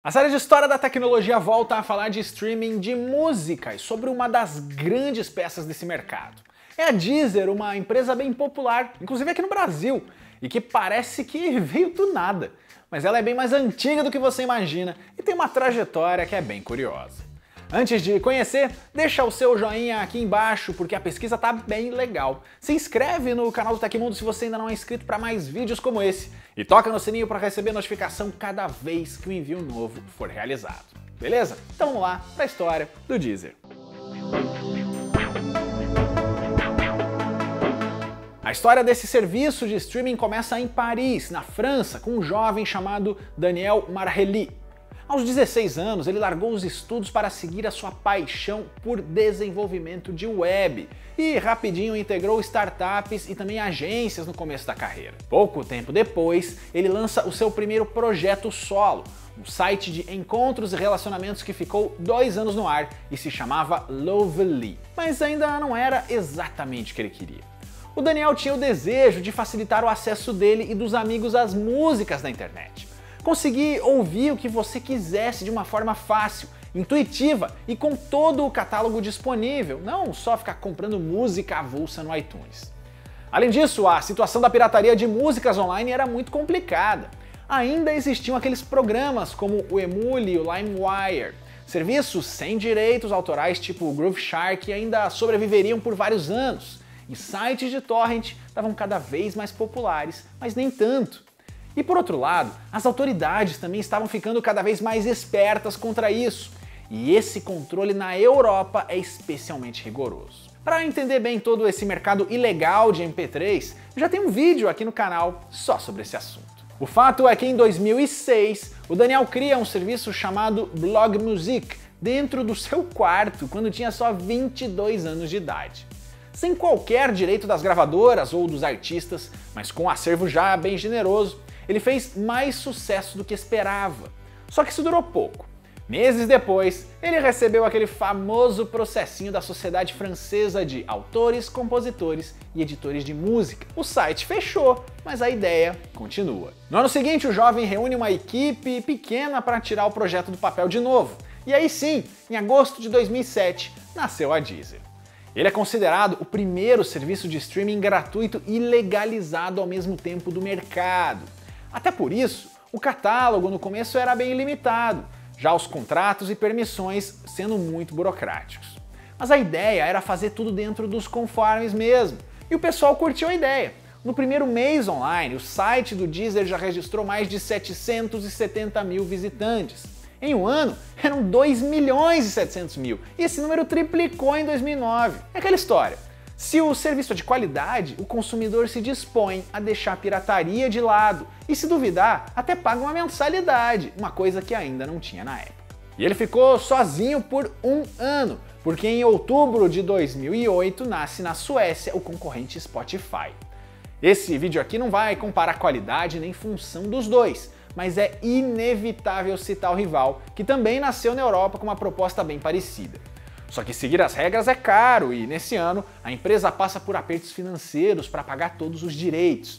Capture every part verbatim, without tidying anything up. A série de História da Tecnologia volta a falar de streaming de música e sobre uma das grandes peças desse mercado. É a Deezer, uma empresa bem popular, inclusive aqui no Brasil, e que parece que veio do nada. Mas ela é bem mais antiga do que você imagina e tem uma trajetória que é bem curiosa. Antes de conhecer, deixa o seu joinha aqui embaixo, porque a pesquisa tá bem legal. Se inscreve no canal do TecMundo se você ainda não é inscrito para mais vídeos como esse. E toca no sininho para receber notificação cada vez que um envio novo for realizado. Beleza? Então vamos lá para a história do Deezer. A história desse serviço de streaming começa em Paris, na França, com um jovem chamado Daniel Marrelli. Aos dezesseis anos, ele largou os estudos para seguir a sua paixão por desenvolvimento de web e rapidinho integrou startups e também agências no começo da carreira. Pouco tempo depois, ele lança o seu primeiro projeto solo, um site de encontros e relacionamentos que ficou dois anos no ar e se chamava Lovely, mas ainda não era exatamente o que ele queria. O Daniel tinha o desejo de facilitar o acesso dele e dos amigos às músicas na internet. Conseguir ouvir o que você quisesse de uma forma fácil, intuitiva e com todo o catálogo disponível, não só ficar comprando música avulsa no iTunes. Além disso, a situação da pirataria de músicas online era muito complicada. Ainda existiam aqueles programas como o Emule e o LimeWire, serviços sem direitos autorais tipo o Groove Shark que ainda sobreviveriam por vários anos, e sites de torrent estavam cada vez mais populares, mas nem tanto. E por outro lado, as autoridades também estavam ficando cada vez mais espertas contra isso. E esse controle na Europa é especialmente rigoroso. Para entender bem todo esse mercado ilegal de M P três, já tem um vídeo aqui no canal só sobre esse assunto. O fato é que em dois mil e seis, o Daniel cria um serviço chamado Blog Music dentro do seu quarto, quando tinha só vinte e dois anos de idade. Sem qualquer direito das gravadoras ou dos artistas, mas com um acervo já bem generoso, ele fez mais sucesso do que esperava. Só que isso durou pouco. Meses depois, ele recebeu aquele famoso processinho da Sociedade Francesa de Autores, Compositores e Editores de Música. O site fechou, mas a ideia continua. No ano seguinte, o jovem reúne uma equipe pequena para tirar o projeto do papel de novo. E aí sim, em agosto de dois mil e sete, nasceu a Deezer. Ele é considerado o primeiro serviço de streaming gratuito e legalizado ao mesmo tempo do mercado. Até por isso, o catálogo no começo era bem limitado, já os contratos e permissões sendo muito burocráticos. Mas a ideia era fazer tudo dentro dos conformes mesmo, e o pessoal curtiu a ideia. No primeiro mês online, o site do Deezer já registrou mais de setecentos e setenta mil visitantes. Em um ano, eram dois milhões e setecentos mil, e esse número triplicou em dois mil e nove. É aquela história. Se o serviço é de qualidade, o consumidor se dispõe a deixar a pirataria de lado e, se duvidar, até paga uma mensalidade, uma coisa que ainda não tinha na época. E ele ficou sozinho por um ano, porque em outubro de dois mil e oito nasce na Suécia o concorrente Spotify. Esse vídeo aqui não vai comparar qualidade nem função dos dois, mas é inevitável citar o rival, que também nasceu na Europa com uma proposta bem parecida. Só que seguir as regras é caro e, nesse ano, a empresa passa por apertos financeiros para pagar todos os direitos.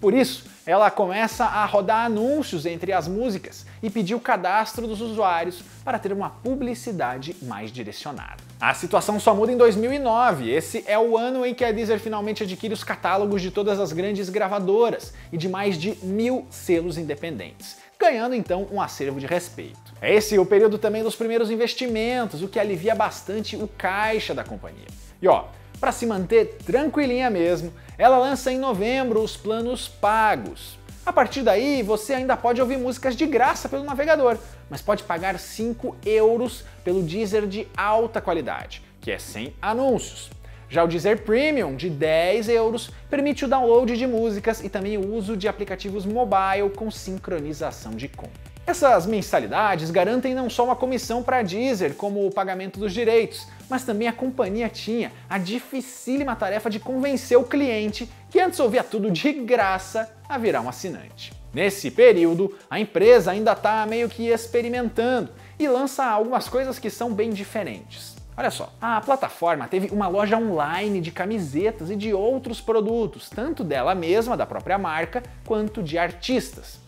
Por isso, ela começa a rodar anúncios entre as músicas e pedir o cadastro dos usuários para ter uma publicidade mais direcionada. A situação só muda em dois mil e nove, esse é o ano em que a Deezer finalmente adquire os catálogos de todas as grandes gravadoras e de mais de mil selos independentes, ganhando então um acervo de respeito. É esse o período também dos primeiros investimentos, o que alivia bastante o caixa da companhia. E ó, para se manter tranquilinha mesmo, ela lança em novembro os planos pagos. A partir daí, você ainda pode ouvir músicas de graça pelo navegador, mas pode pagar cinco euros pelo Deezer de alta qualidade, que é sem anúncios. Já o Deezer Premium, de dez euros, permite o download de músicas e também o uso de aplicativos mobile com sincronização de conta. Essas mensalidades garantem não só uma comissão para a Deezer, como o pagamento dos direitos, mas também a companhia tinha a dificílima tarefa de convencer o cliente, que antes ouvia tudo de graça, a virar um assinante. Nesse período, a empresa ainda está meio que experimentando e lança algumas coisas que são bem diferentes. Olha só, a plataforma teve uma loja online de camisetas e de outros produtos, tanto dela mesma, da própria marca, quanto de artistas.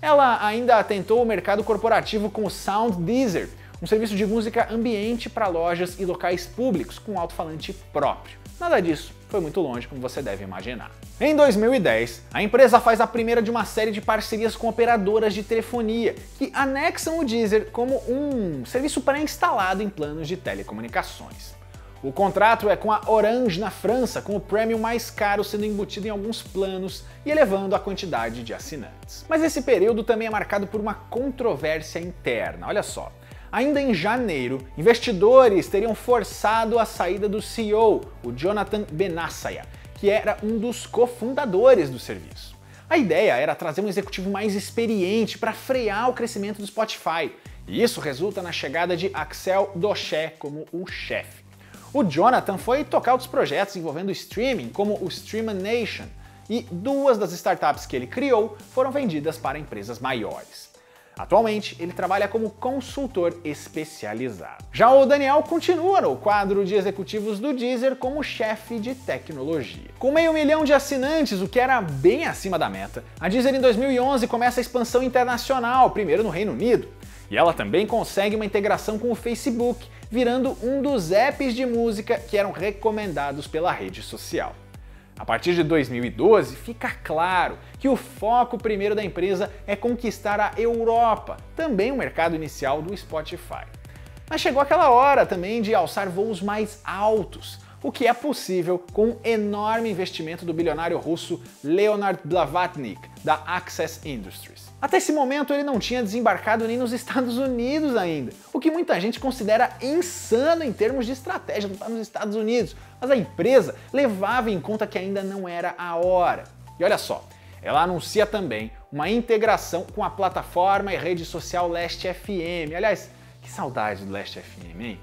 Ela ainda atentou o mercado corporativo com o Sound Deezer, um serviço de música ambiente para lojas e locais públicos com alto-falante próprio. Nada disso foi muito longe, como você deve imaginar. Em dois mil e dez, a empresa faz a primeira de uma série de parcerias com operadoras de telefonia, que anexam o Deezer como um serviço pré-instalado em planos de telecomunicações. O contrato é com a Orange na França, com o prêmio mais caro sendo embutido em alguns planos e elevando a quantidade de assinantes. Mas esse período também é marcado por uma controvérsia interna, olha só. Ainda em janeiro, investidores teriam forçado a saída do C E O, o Jonathan Benassaya, que era um dos cofundadores do serviço. A ideia era trazer um executivo mais experiente para frear o crescimento do Spotify, e isso resulta na chegada de Axel Docher como o chefe. O Jonathan foi tocar outros projetos envolvendo streaming, como o Streamnation, e duas das startups que ele criou foram vendidas para empresas maiores. Atualmente, ele trabalha como consultor especializado. Já o Daniel continua no quadro de executivos do Deezer como chefe de tecnologia. Com meio milhão de assinantes, o que era bem acima da meta, a Deezer em dois mil e onze começa a expansão internacional, primeiro no Reino Unido. E ela também consegue uma integração com o Facebook, virando um dos apps de música que eram recomendados pela rede social. A partir de dois mil e doze, fica claro que o foco primeiro da empresa é conquistar a Europa, também o mercado inicial do Spotify. Mas chegou aquela hora também de alçar voos mais altos, o que é possível com um enorme investimento do bilionário russo Leonard Blavatnik, da Access Industries. Até esse momento ele não tinha desembarcado nem nos Estados Unidos ainda, o que muita gente considera insano em termos de estratégia para nos Estados Unidos, mas a empresa levava em conta que ainda não era a hora. E olha só, ela anuncia também uma integração com a plataforma e rede social Last F M. Aliás, que saudade do Last F M, hein?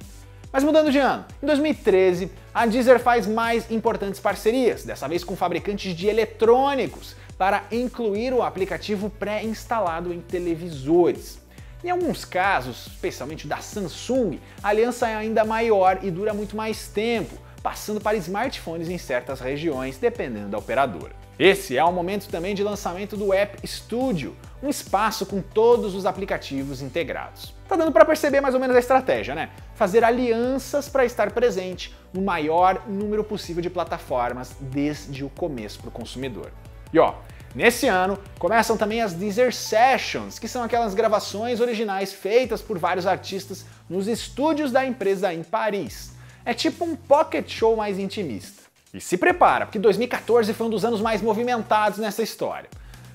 Mas mudando de ano, em dois mil e treze, a Deezer faz mais importantes parcerias, dessa vez com fabricantes de eletrônicos, para incluir o aplicativo pré-instalado em televisores. Em alguns casos, especialmente da Samsung, a aliança é ainda maior e dura muito mais tempo, passando para smartphones em certas regiões, dependendo da operadora. Esse é o momento também de lançamento do App Studio, um espaço com todos os aplicativos integrados. Tá dando para perceber mais ou menos a estratégia, né? Fazer alianças para estar presente no maior número possível de plataformas desde o começo para o consumidor. E ó, nesse ano começam também as Deezer Sessions, que são aquelas gravações originais feitas por vários artistas nos estúdios da empresa em Paris. É tipo um pocket show mais intimista. E se prepara, porque dois mil e quatorze foi um dos anos mais movimentados nessa história.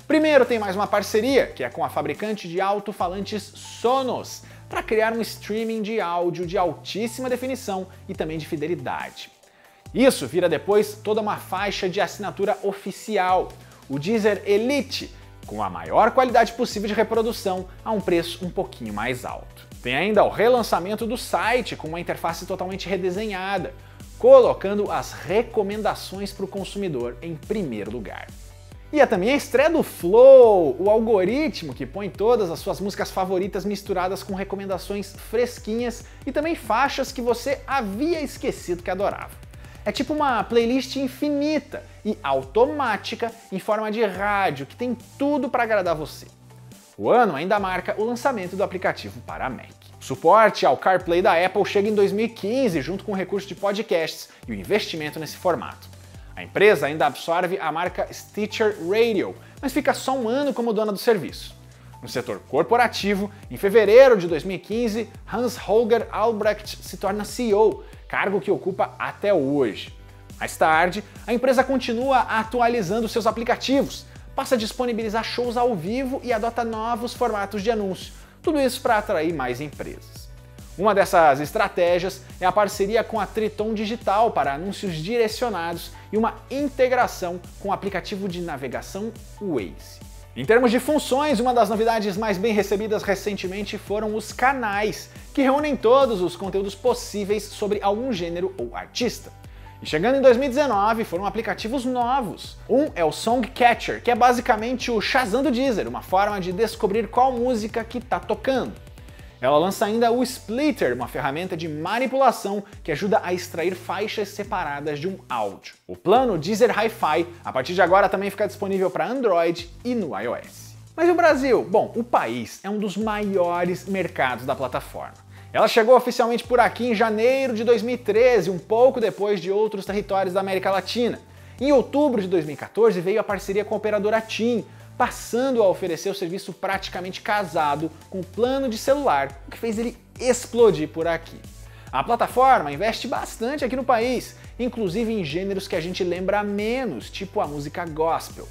Primeiro tem mais uma parceria, que é com a fabricante de alto-falantes Sonos, para criar um streaming de áudio de altíssima definição e também de fidelidade. Isso vira depois toda uma faixa de assinatura oficial, o Deezer Elite, com a maior qualidade possível de reprodução a um preço um pouquinho mais alto. Tem ainda o relançamento do site, com uma interface totalmente redesenhada, colocando as recomendações para o consumidor em primeiro lugar. E é também a estreia do Flow, o algoritmo que põe todas as suas músicas favoritas misturadas com recomendações fresquinhas e também faixas que você havia esquecido que adorava. É tipo uma playlist infinita e automática em forma de rádio, que tem tudo para agradar você. O ano ainda marca o lançamento do aplicativo para Mac. O suporte ao CarPlay da Apple chega em dois mil e quinze, junto com o recurso de podcasts e o investimento nesse formato. A empresa ainda absorve a marca Stitcher Radio, mas fica só um ano como dona do serviço. No setor corporativo, em fevereiro de dois mil e quinze, Hans Holger Albrecht se torna C E O, cargo que ocupa até hoje. Mais tarde, a empresa continua atualizando seus aplicativos, passa a disponibilizar shows ao vivo e adota novos formatos de anúncio. Tudo isso para atrair mais empresas. Uma dessas estratégias é a parceria com a Triton Digital para anúncios direcionados e uma integração com o aplicativo de navegação Waze. Em termos de funções, uma das novidades mais bem recebidas recentemente foram os canais, que reúnem todos os conteúdos possíveis sobre algum gênero ou artista. E chegando em dois mil e dezenove, foram aplicativos novos. Um é o Song Catcher, que é basicamente o Shazam do Deezer, uma forma de descobrir qual música que tá tocando. Ela lança ainda o Splitter, uma ferramenta de manipulação que ajuda a extrair faixas separadas de um áudio. O plano Deezer Hi-Fi, a partir de agora, também fica disponível para Android e no iOS. Mas e o Brasil? Bom, o país é um dos maiores mercados da plataforma. Ela chegou oficialmente por aqui em janeiro de dois mil e treze, um pouco depois de outros territórios da América Latina. Em outubro de dois mil e quatorze veio a parceria com a operadora TIM, passando a oferecer o serviço praticamente casado com o plano de celular, o que fez ele explodir por aqui. A plataforma investe bastante aqui no país, inclusive em gêneros que a gente lembra menos, tipo a música gospel.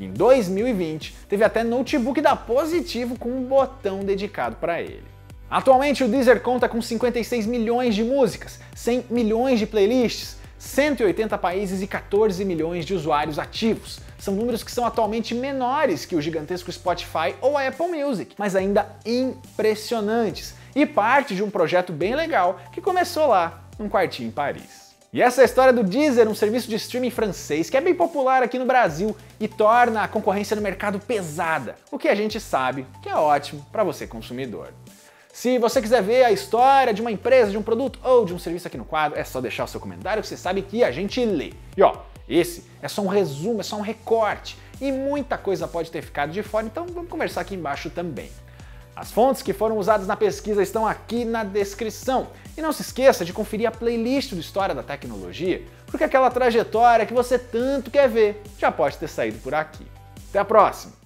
Em dois mil e vinte, teve até notebook da Positivo com um botão dedicado para ele. Atualmente o Deezer conta com cinquenta e seis milhões de músicas, cem milhões de playlists, cento e oitenta países e quatorze milhões de usuários ativos. São números que são atualmente menores que o gigantesco Spotify ou a Apple Music, mas ainda impressionantes, e parte de um projeto bem legal que começou lá num quartinho em Paris. E essa é a história do Deezer, um serviço de streaming francês que é bem popular aqui no Brasil e torna a concorrência no mercado pesada, o que a gente sabe que é ótimo para você consumidor. Se você quiser ver a história de uma empresa, de um produto ou de um serviço aqui no quadro, é só deixar o seu comentário que você sabe que a gente lê. E ó, esse é só um resumo, é só um recorte, e muita coisa pode ter ficado de fora, então vamos conversar aqui embaixo também. As fontes que foram usadas na pesquisa estão aqui na descrição. E não se esqueça de conferir a playlist do História da Tecnologia, porque aquela trajetória que você tanto quer ver já pode ter saído por aqui. Até a próxima!